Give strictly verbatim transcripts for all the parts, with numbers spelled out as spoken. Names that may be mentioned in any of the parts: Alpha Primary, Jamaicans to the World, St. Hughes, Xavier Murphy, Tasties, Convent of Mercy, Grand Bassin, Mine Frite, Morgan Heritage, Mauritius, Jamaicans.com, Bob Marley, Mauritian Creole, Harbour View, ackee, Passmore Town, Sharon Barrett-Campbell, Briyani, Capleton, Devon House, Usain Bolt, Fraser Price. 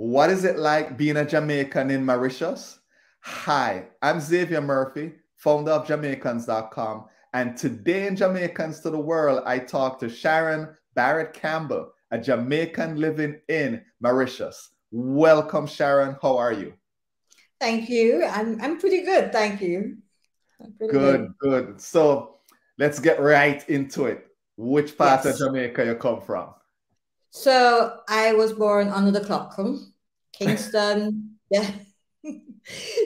What is it like being a Jamaican in Mauritius? Hi, I'm Xavier Murphy, founder of Jamaicans dot com. And today in Jamaicans to the World, I talk to Sharon Barrett-Campbell, a Jamaican living in Mauritius. Welcome, Sharon. How are you? Thank you. I'm, I'm pretty good. Thank you. Good, good, good. So let's get right into it. Which part yes. of Jamaica you come from? So I was born under the clock, Kingston. Yeah.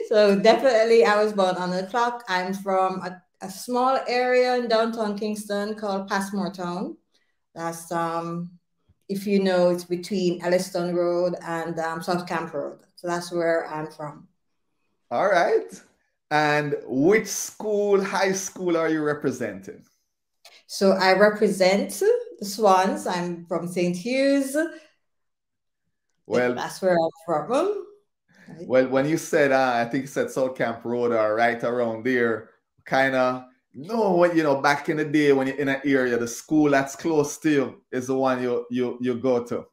So definitely I was born under the clock. I'm from a, a small area in downtown Kingston called Passmore Town. That's, um, if you know, it's between Elliston Road and um, South Camp Road. So that's where I'm from. All right. And which school, high school, are you representing? So I represent the Swans. I'm from Saint Hughes. Well, that's where I'm from. Right. Well, when you said, uh, I think you said South Camp Road or right around there, kind of, no, what you know, back in the day when you're in an area, the school that's close to you is the one you you you go to.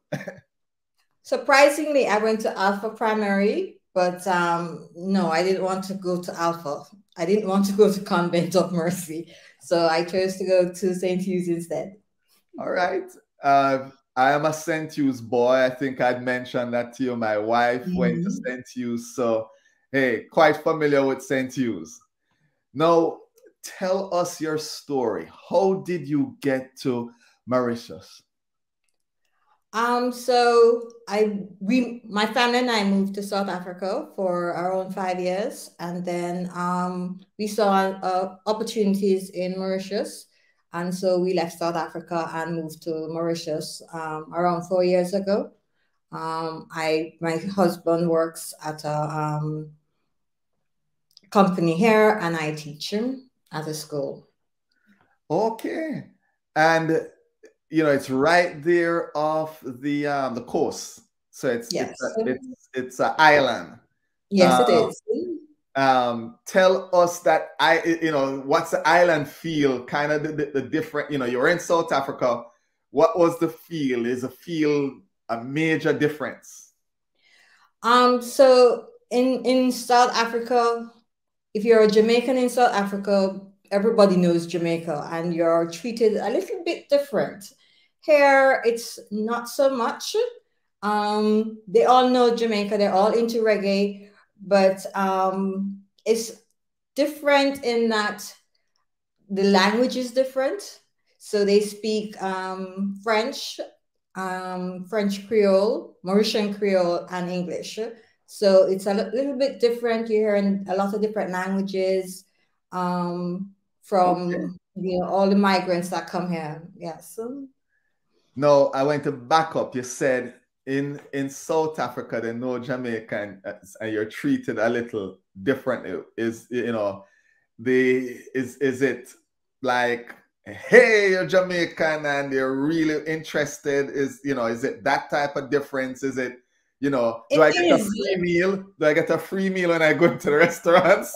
Surprisingly, I went to Alpha Primary, but um, no, I didn't want to go to Alpha. I didn't want to go to Convent of Mercy. So I chose to go to Saint Hughes instead. All right. Uh, I am a Saint Hughes boy. I think I'd mentioned that to you. My wife mm-hmm. went to Saint Hughes. So, hey, quite familiar with Saint Hughes. Now, tell us your story. How did you get to Mauritius? Um, so I, we, my family and I moved to South Africa for our own five years. And then um, we saw uh, opportunities in Mauritius. And so we left South Africa and moved to Mauritius um, around four years ago. Um, I, my husband works at a um, company here and I teach him at a school. Okay. And you know, it's right there off the um, the coast, so it's yes. it's a, it's, it's an island. Yes, um, it is. Um, tell us that I, you know, what's the island feel? Kind of the, the, the different. You know, you're in South Africa. What was the feel? Is the feel a major difference? Um. So in in South Africa, if you're a Jamaican in South Africa, everybody knows Jamaica, and you're treated a little bit different. Here, it's not so much. Um, they all know Jamaica. They're all into reggae, but um, it's different in that the language is different. So they speak um, French, um, French Creole, Mauritian Creole, and English. So it's a little bit different. You hear in a lot of different languages um, from okay. you know, all the migrants that come here. Yes. Yeah, so. No, I went to back up. You said in, in South Africa, they know Jamaica and, and you're treated a little differently. Is, you know, the, is, is it like, hey, you're Jamaican and they're really interested? Is, you know, is it that type of difference? Is it, you know, do it I get is. a free meal? Do I get a free meal when I go into the restaurants?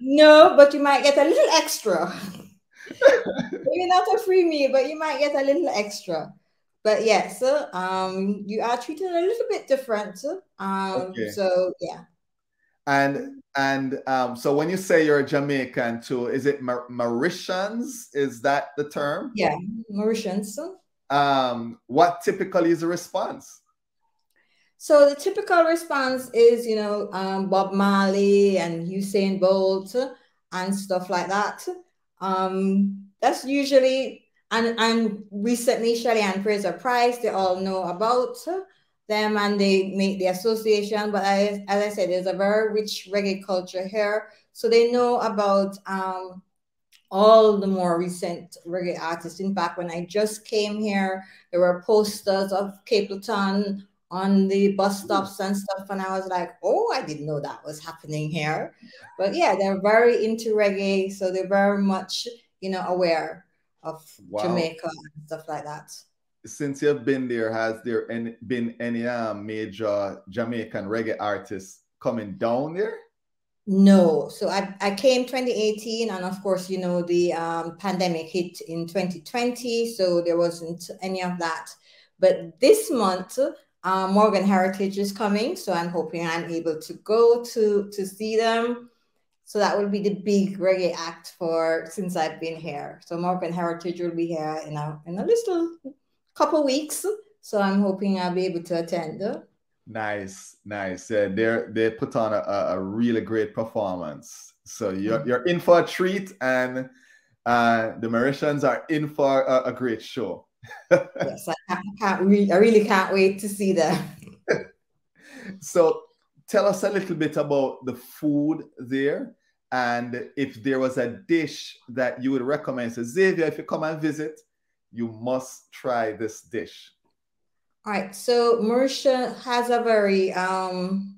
No, but you might get a little extra. Maybe not a free meal, but you might get a little extra. But yes, yeah, so, um, you are treated a little bit different. Um, okay. So yeah. And and um, so when you say you're a Jamaican too, is it Mar Mauritians? Is that the term? Yeah, Mauritians. Um, what typically is the response? So the typical response is, you know, um, Bob Marley and Usain Bolt and stuff like that. Um, that's usually, and, and recently Shelley and Fraser Price, they all know about them and they make the association. But I, as I said, there's a very rich reggae culture here. So they know about um, all the more recent reggae artists. In fact, when I just came here, there were posters of Capleton on the bus stops and stuff. And I was like, oh, I didn't know that was happening here. But yeah, they're very into reggae. So they're very much, you know, aware of wow. Jamaica and stuff like that. Since you've been there, has there any, been any uh, major Jamaican reggae artists coming down there? No. So I, I came twenty eighteen. And of course, you know, the um, pandemic hit in twenty twenty. So there wasn't any of that. But this month, Uh, Morgan Heritage is coming, so I'm hoping I'm able to go to, to see them. So that will be the big reggae act for since I've been here. So Morgan Heritage will be here in a, in a little couple weeks. So I'm hoping I'll be able to attend. Nice, nice. Uh, they're, they put on a, a really great performance. So you're, you're in for a treat, and uh, the Mauritians are in for a, a great show. Yes, I, can't re I really can't wait to see them. So tell us a little bit about the food there, and if there was a dish that you would recommend. So Xavier, if you come and visit, you must try this dish. All right, so Mauritius has a very, um,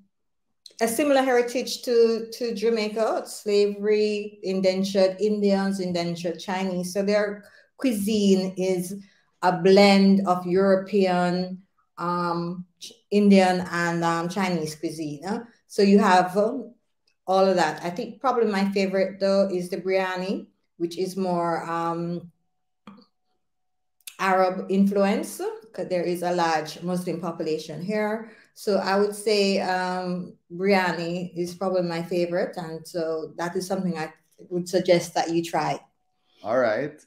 a similar heritage to, to Jamaica, slavery, indentured Indians, indentured Chinese. So their cuisine is a blend of European, um, Indian, and um, Chinese cuisine. Huh? So you have um, all of that. I think probably my favorite, though, is the Briyani, which is more um, Arab influence, because there is a large Muslim population here. So I would say um, Briyani is probably my favorite. And so that is something I would suggest that you try. All right.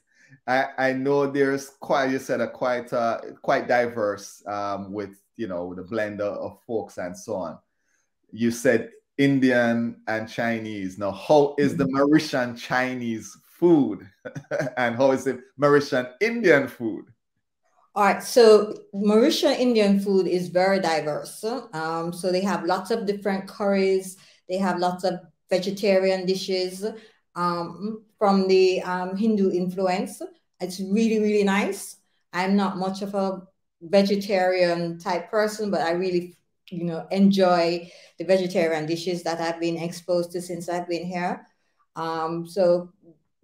I, I know there's quite, you said, a quite uh, quite diverse um, with, you know, the blender of folks and so on. You said Indian and Chinese. Now, how is the Mauritian Chinese food? And how is the Mauritian Indian food? All right, so Mauritian Indian food is very diverse. Um, so they have lots of different curries. They have lots of vegetarian dishes. Um, from the um, Hindu influence. It's really, really nice. I'm not much of a vegetarian type person, but I really, you know, enjoy the vegetarian dishes that I've been exposed to since I've been here. Um, so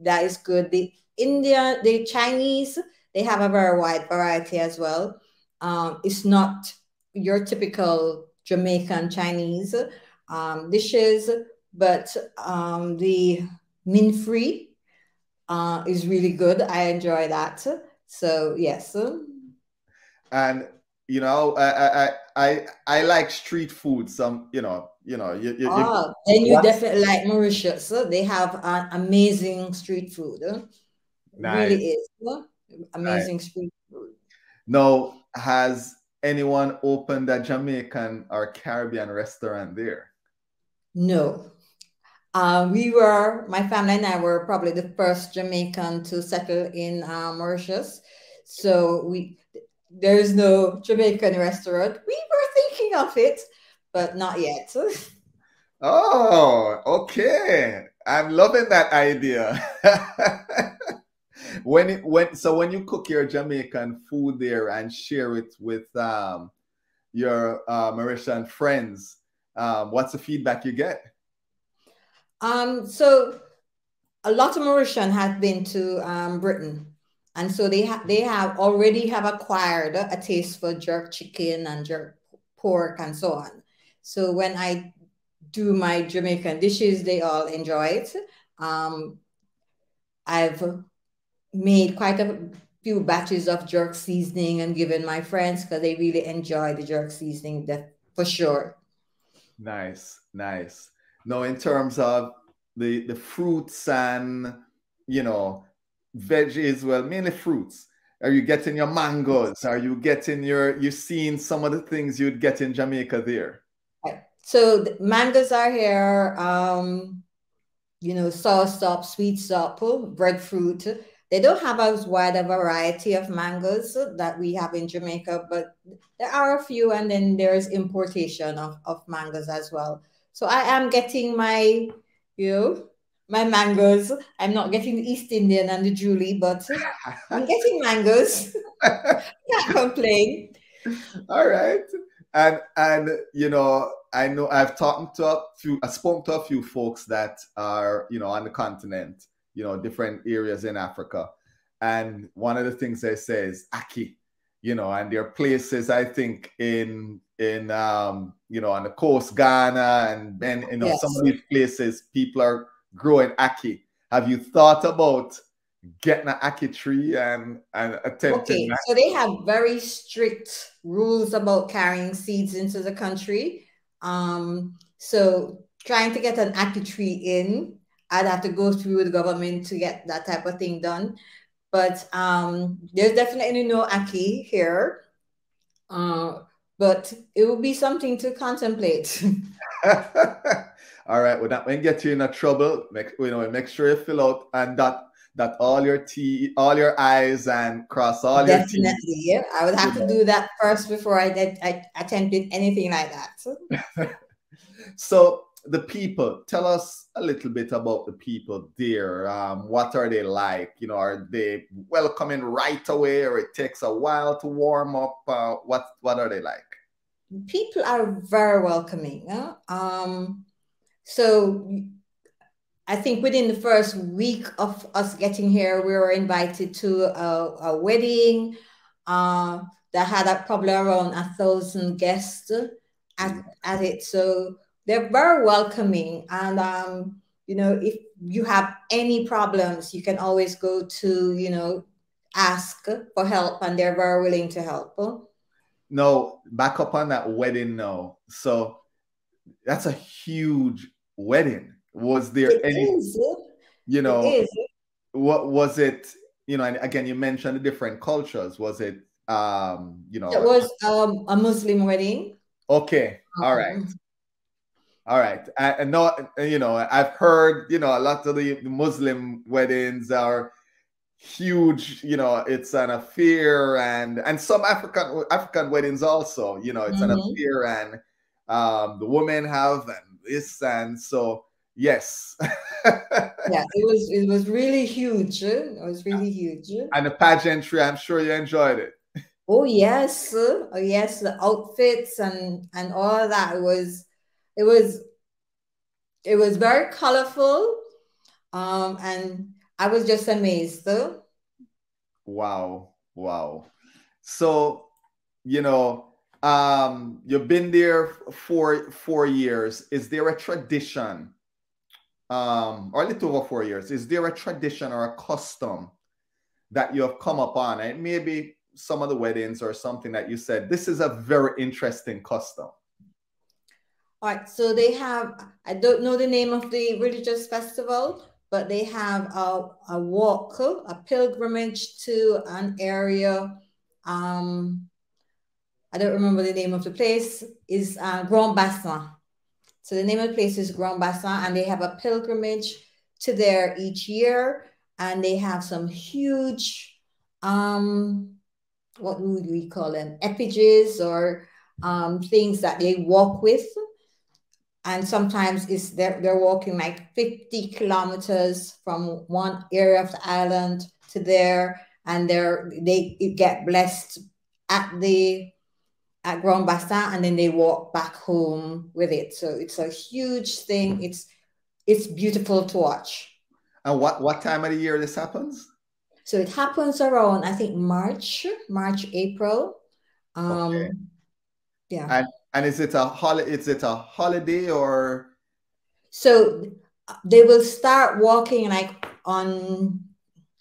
that is good. The India, the Chinese, they have a very wide variety as well. Um, it's not your typical Jamaican Chinese um, dishes, but um, the Mine Frite uh, is really good. I enjoy that. So yes. And you know, I I I, I like street food. Some you know you know you. you oh, you, then you what? Definitely like Mauritius. They have uh, amazing street food. Nice. Really is amazing nice. Street food. Now, has anyone opened a Jamaican or Caribbean restaurant there? No. Uh, we were, my family and I were probably the first Jamaican to settle in uh, Mauritius. So we, there is no Jamaican restaurant. We were thinking of it, but not yet. Oh, okay. I'm loving that idea. When it when so when you cook your Jamaican food there and share it with um, your uh, Mauritian friends, um, what's the feedback you get? Um, so a lot of Mauritian have been to um, Britain, and so they, ha they have already have acquired a taste for jerk chicken and jerk pork and so on. So when I do my Jamaican dishes, they all enjoy it. Um, I've made quite a few batches of jerk seasoning and given my friends, because they really enjoy the jerk seasoning for sure. Nice, nice. No, in terms of the, the fruits and, you know, veggies, well, mainly fruits. Are you getting your mangoes? Are you getting your, you've seen some of the things you'd get in Jamaica there? Right. So the mangoes are here, um, you know, soursop, sweet sop, breadfruit. They don't have as wide a variety of mangoes that we have in Jamaica, but there are a few, and then there's importation of, of mangoes as well. So I am getting my, you know, my mangoes. I'm not getting the East Indian and the Julie, but I'm getting mangoes. Can't complain. All right. And, and you know, I know I've talked to a few, I spoke to a few folks that are, you know, on the continent, you know, different areas in Africa. And one of the things they say is Aki, you know, and there are places, I think, in, in um you know, on the coast, Ghana, and then you know yes. some of these places people are growing Aki. Have you thought about getting an ackee tree and, and attempting. Okay, that. So they have very strict rules about carrying seeds into the country. Um, so trying to get an ackee tree in, I'd have to go through the government to get that type of thing done. But um, there's definitely no ackee here. Uh, but it would be something to contemplate. All right, well, that may get you in a trouble. Make, you know, make sure you fill out and dot that all your T, all your I's and cross all Definitely, your T's. Definitely, yeah. I would have yeah. to do that first before I, did, I attempted anything like that. So the people, tell us a little bit about the people there. Um, what are they like? You know, are they welcoming right away, or it takes a while to warm up? Uh, what What are they like? People are very welcoming. Huh? Um, so I think within the first week of us getting here, we were invited to a, a wedding uh, that had a, probably around a thousand guests at, at it. So they're very welcoming. And, um, you know, if you have any problems, you can always go to, you know, ask for help, and they're very willing to help. No, back up on that wedding now. So that's a huge wedding. Was there it any, is. you know, what was it, you know, and again, you mentioned the different cultures. Was it, um, you know. It was um, a Muslim wedding. Okay. All um, right. All right. And no, you know, I've heard, you know, a lot of the Muslim weddings are huge, you know, it's an affair, and, and some African, African weddings also, you know, it's mm-hmm. an affair, and um, the women have and this, and so. Yes. Yeah, it was it was really huge. It was really huge. And the pageantry, I'm sure you enjoyed it. Oh yes, oh yes, the outfits and and all of that. It was it was it was very colorful, um, and I was just amazed. Wow, wow. So you know, um, you've been there for four years. Is there a tradition? Um, or a little over four years, is there a tradition or a custom that you have come upon? And maybe some of the weddings or something that you said, this is a very interesting custom. All right, so they have, I don't know the name of the religious festival, but they have a, a walk, a pilgrimage to an area. Um, I don't remember the name of the place, is uh, Grand Bassin. So the name of the place is Grand Bassin, and they have a pilgrimage to there each year, and they have some huge, um, what would we call them, epiges or um, things that they walk with. And sometimes it's they're, they're walking like fifty kilometers from one area of the island to there, and they're, they get blessed at the at Grand Bassin, and then they walk back home with it. So it's a huge thing. It's it's beautiful to watch. And what, what time of the year this happens? So it happens around, I think, March, March, April. Um, okay. Yeah. And, and is it a holiday? Is it a holiday or? So they will start walking like on,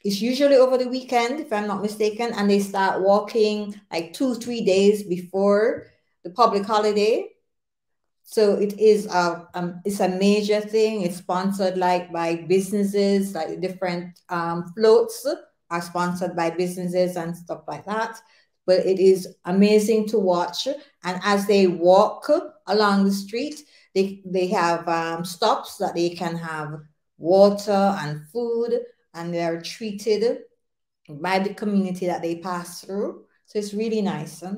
it's usually over the weekend, if I'm not mistaken, and they start walking like two, three days before the public holiday. So it is a, um, it's a major thing. It's sponsored like by businesses, like different um, floats are sponsored by businesses and stuff like that. But it is amazing to watch. And as they walk along the street, they, they have um, stops that they can have water and food, and they're treated by the community that they pass through. So it's really nice. Huh?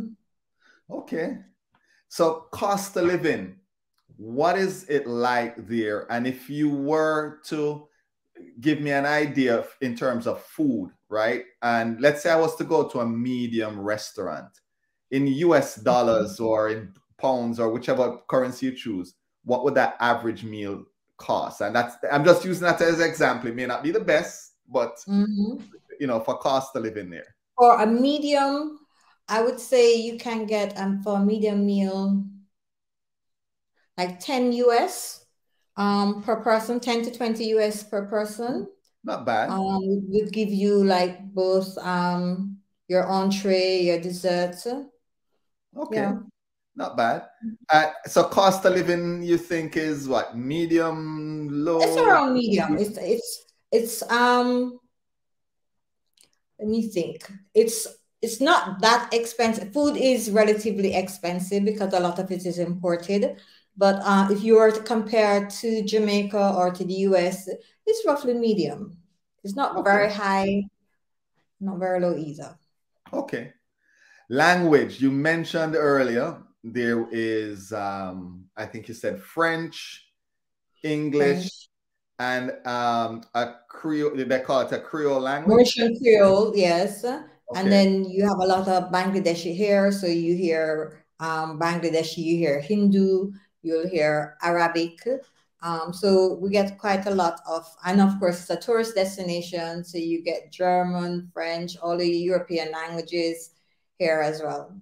Okay. So cost of living, what is it like there? And if you were to give me an idea of, in terms of food, right? And let's say I was to go to a medium restaurant in U S dollars or in pounds or whichever currency you choose, what would that average meal be? Cost, and that's, I'm just using that as an example. It may not be the best, but mm-hmm. you know, for cost of living there. For a medium, I would say you can get um for a medium meal like ten U S um per person, ten to twenty U S per person. Not bad. Um, it would give you like both um your entree, your dessert. Okay, yeah. Not bad. Uh, so cost of living, you think is what, medium, low? It's around medium. It's it's it's um. Let me think. It's it's not that expensive. Food is relatively expensive because a lot of it is imported. But uh, if you were to compare to Jamaica or to the U S, it's roughly medium. It's not okay. very high, not very low either. Okay. Language, you mentioned earlier, there is, um, I think you said French, English, French. and um, a Creole, they call it a Creole language? Mauritian Creole, yes. Okay. And then you have a lot of Bangladeshi here. So you hear um, Bangladeshi, you hear Hindu, you'll hear Arabic. Um, so we get quite a lot of, and of course it's a tourist destination. So you get German, French, all the European languages here as well.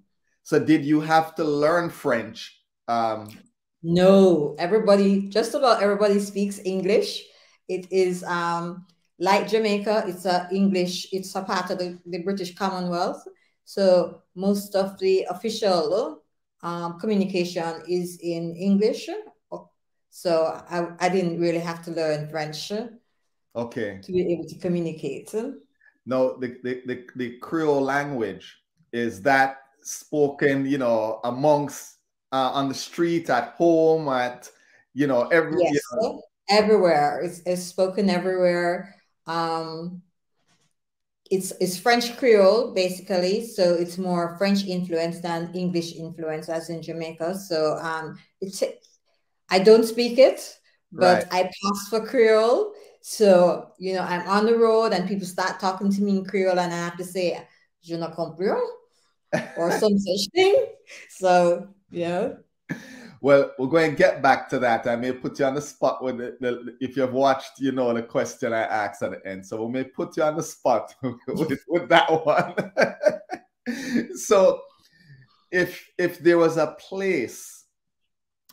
So did you have to learn French? Um, no, everybody, just about everybody speaks English. It is um, like Jamaica, it's a English, it's a part of the, the British Commonwealth. So most of the official Um, communication is in English, so I, I didn't really have to learn French okay. to be able to communicate. No, the, the, the, the Creole language, is that spoken, you know, amongst, uh, on the street, at home, at, you know, every, yes, you know. everywhere. It's, it's spoken everywhere. Um, It's, it's French Creole, basically, so it's more French influence than English influence, as in Jamaica. So um, it's, I don't speak it, but right. I pass for Creole. So, you know, I'm on the road and people start talking to me in Creole and I have to say, je ne comprends, or some such thing. So, you know. Well, we're going to get back to that. I may put you on the spot with the, the, if you've watched, you know, the question I asked at the end. So we may put you on the spot with, with that one. So if, if there was a place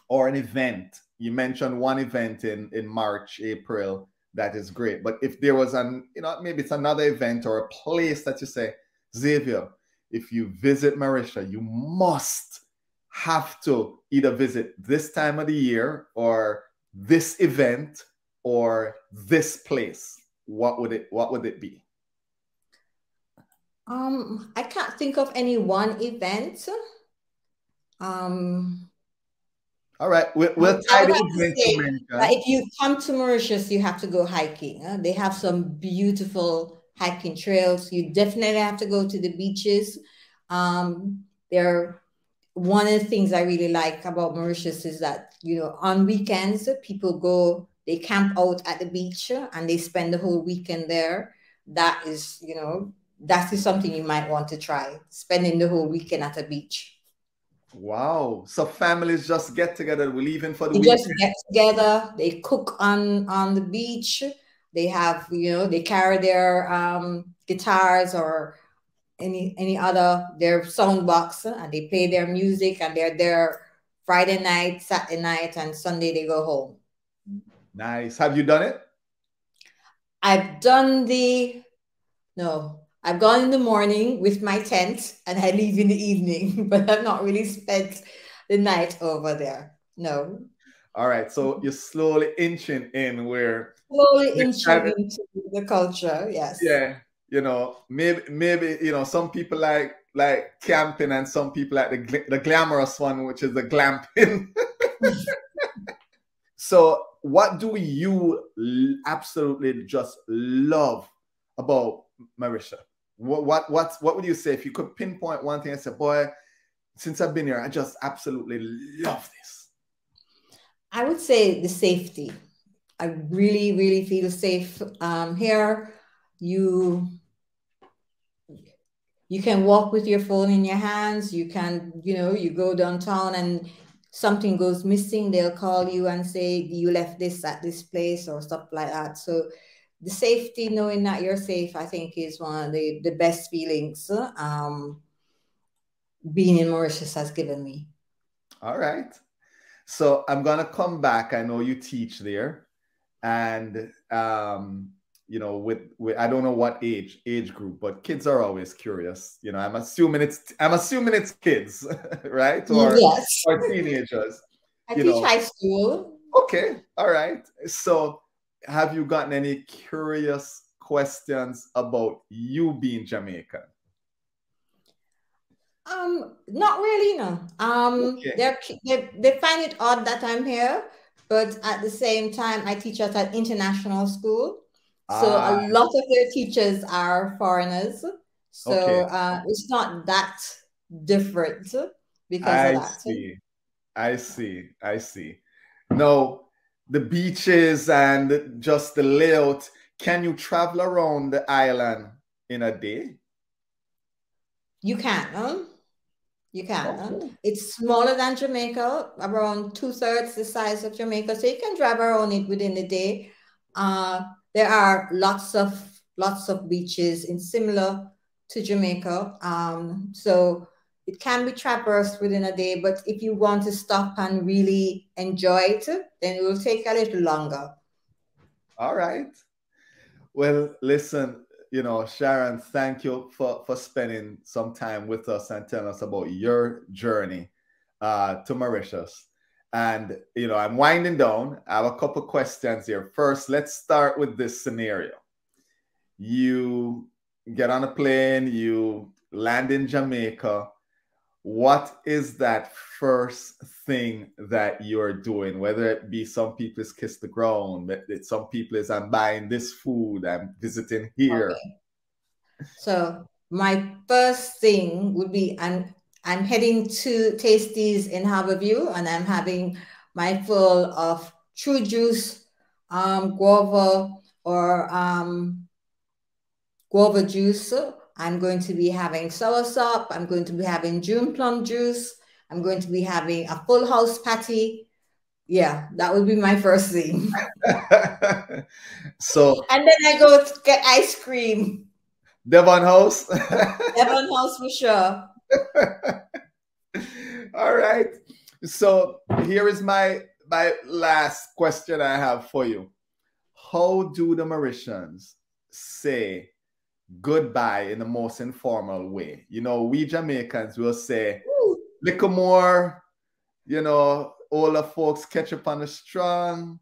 or an event, you mentioned one event in, in March, April, that is great. But if there was an, you know, maybe it's another event or a place that you say, Xavier, if you visit Mauritius, you must have to either visit this time of the year or this event or this place, what would it what would it be? Um, I can't think of any one event. Um, All right, we'll, we'll tie the event to America. If you come to Mauritius, you have to go hiking. Huh? They have some beautiful hiking trails. You definitely have to go to the beaches. Um, they're One of the things I really like about Mauritius is that, you know, on weekends, people go, they camp out at the beach and they spend the whole weekend there. That is, you know, that is something you might want to try, spending the whole weekend at a beach. Wow. So families just get together, we're leaving for the weekend. They just get together, they cook on, on the beach. They have, you know, they carry their um, guitars or any any other their sound box and they play their music and they're there Friday night, Saturday night, and Sunday they go home. Nice. Have you done it? I've done the no I've gone in the morning with my tent and I leave in the evening, but I've not really spent the night over there. No. All right, so you're slowly inching in where slowly inching into the culture. Yes. Yeah. You know, maybe, maybe, you know, some people like, like camping and some people like the, gl the glamorous one, which is the glamping. So what do you absolutely just love about Mauritius? What, what, what, what would you say if you could pinpoint one thing and say, boy, since I've been here, I just absolutely love this? I would say the safety. I really, really feel safe um, here. You... You can walk with your phone in your hands. You can, you know, you go downtown and something goes missing. They'll call you and say, you left this at this place or stuff like that. So the safety, knowing that you're safe, I think is one of the, the best feelings um, being in Mauritius has given me. All right. So I'm going to come back. I know you teach there and um, you know, with, with I don't know what age age group, but kids are always curious. You know, I'm assuming it's I'm assuming it's kids, right? Or, yes. Or teenagers. I you teach know. high school. Okay, all right. So, have you gotten any curious questions about you being Jamaican? Um, not really, no. Um, okay. they're, they they find it odd that I'm here, but at the same time, I teach at an international school, so ah. a lot of their teachers are foreigners. So okay. uh, it's not that different because I of that. see, I see, I see. Now, the beaches and just the layout. Can you travel around the island in a day? You can. Huh? You can. Okay. Huh? It's smaller than Jamaica, around two-thirds the size of Jamaica. So you can drive around it within the day. Uh, there are lots of lots of beaches in similar to Jamaica. Um, so it can be traversed within a day, but if you want to stop and really enjoy it, then it will take a little longer. All right. Well, listen. You know, Sharon, thank you for, for spending some time with us and telling us about your journey uh, to Mauritius. And, you know, I'm winding down. I have a couple questions here. First, let's start with this scenario. You get on a plane, you land in Jamaica. What is that first thing that you're doing? Whether it be some people is kiss the ground, some people is I'm buying this food, I'm visiting here. Okay. So my first thing would be I'm, I'm heading to Tasties in Harbour View, and I'm having my full of true juice, um, guava or um, guava juice. I'm going to be having soursop. I'm going to be having June plum juice. I'm going to be having a full house patty. Yeah, that would be my first thing. So, and then I go to get ice cream. Devon House. Devon House for sure. All right. So here is my my last question I have for you. How do the Mauritians say goodbye in the most informal way? You know, we Jamaicans will say, "Little more," you know, all the folks catch up on the strong,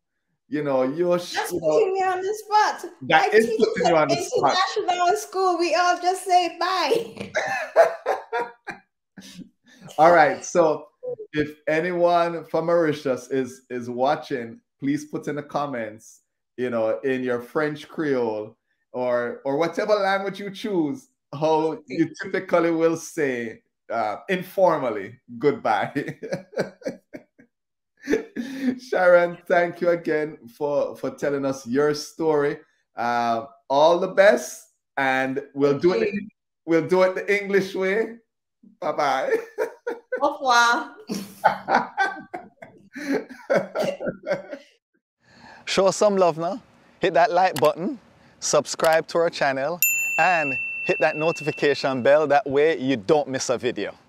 you know, you're just you putting know, me on the spot. That I is putting you on the spot. International school, we all just say bye. All right, so if anyone from Mauritius is is watching, please put in the comments, you know, in your French Creole, or or whatever language you choose, how you typically will say uh, informally goodbye. Sharon, thank you again for for telling us your story. Uh, all the best, and we'll do it. We'll do it the English way. Bye bye. Au revoir. Show some love now. Hit that like button. Subscribe to our channel and hit that notification bell. That way you don't miss a video.